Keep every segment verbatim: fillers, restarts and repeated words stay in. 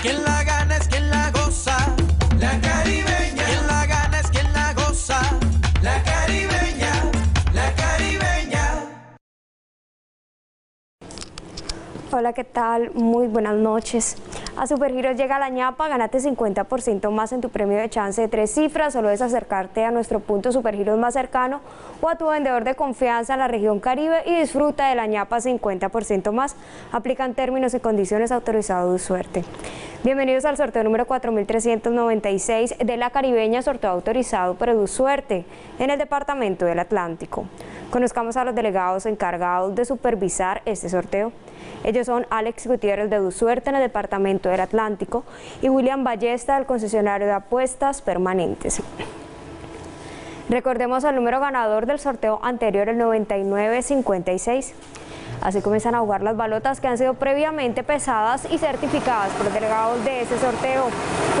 Quien la gana es quien la goza. La Caribeña. Quien la gana es quien la goza. La Caribeña. La Caribeña. Hola, ¿qué tal? Muy buenas noches. A Supergiros llega la ñapa, ganate cincuenta por ciento más en tu premio de chance de tres cifras. Solo es acercarte a nuestro punto Supergiros más cercano o a tu vendedor de confianza en la región Caribe y disfruta de la ñapa cincuenta por ciento más. Aplican términos y condiciones, autorizado de EduSuerte. Bienvenidos al sorteo número cuatro mil trescientos noventa y seis de La Caribeña, sorteo autorizado por EduSuerte en el Departamento del Atlántico. Conozcamos a los delegados encargados de supervisar este sorteo. Ellos son Alex Gutiérrez de EduSuerte en el Departamento del Atlántico y William Ballesta, del concesionario de apuestas permanentes. Recordemos al número ganador del sorteo anterior, el noventa y nueve cincuenta y seis. Así comienzan a jugar las balotas que han sido previamente pesadas y certificadas por los delegados de ese sorteo.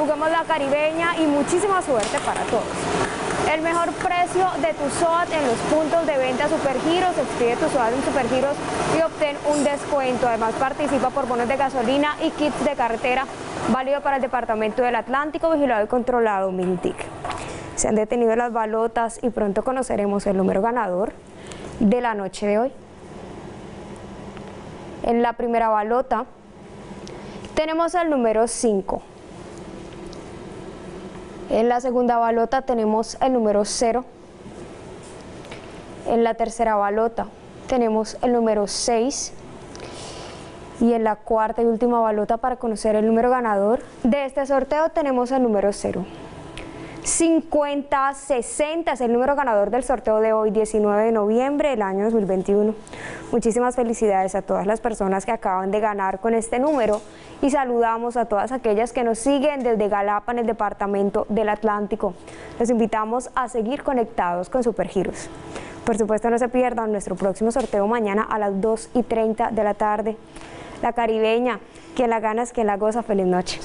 Jugamos La Caribeña y muchísima suerte para todos. El mejor precio de tu SOAT en los puntos de venta Supergiros. Expide tu SOAT en Supergiros y obtén un descuento. Además, participa por bonos de gasolina y kits de carretera, válido para el Departamento del Atlántico, vigilado y controlado MINTIC. Se han detenido las balotas y pronto conoceremos el número ganador de la noche de hoy. En la primera balota tenemos el número cinco. En la segunda balota tenemos el número cero. En la tercera balota tenemos el número seis. Y en la cuarta y última balota, para conocer el número ganador de este sorteo, tenemos el número cero. cincuenta sesenta es el número ganador del sorteo de hoy, diecinueve de noviembre del año dos mil veintiuno. Muchísimas felicidades a todas las personas que acaban de ganar con este número y saludamos a todas aquellas que nos siguen desde Galapa, en el Departamento del Atlántico. Los invitamos a seguir conectados con Supergiros. Por supuesto, no se pierdan nuestro próximo sorteo mañana a las dos y treinta de la tarde. La Caribeña, quien la gana es quien la goza. Feliz noche.